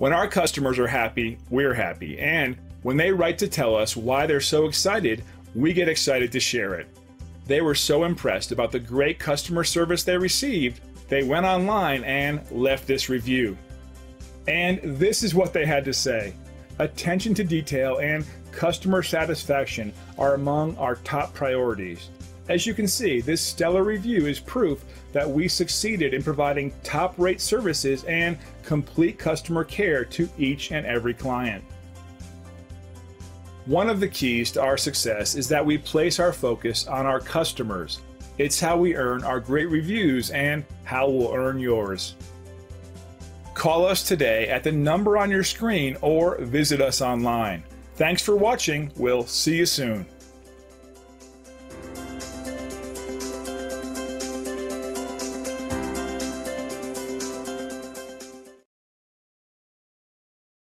When our customers are happy, we're happy. And when they write to tell us why they're so excited, we get excited to share it. They were so impressed about the great customer service they received, they went online and left this review. And this is what they had to say. Attention to detail and customer satisfaction are among our top priorities. As you can see, this stellar review is proof that we succeeded in providing top-rate services and complete customer care to each and every client. One of the keys to our success is that we place our focus on our customers. It's how we earn our great reviews and how we'll earn yours. Call us today at the number on your screen or visit us online. Thanks for watching. We'll see you soon.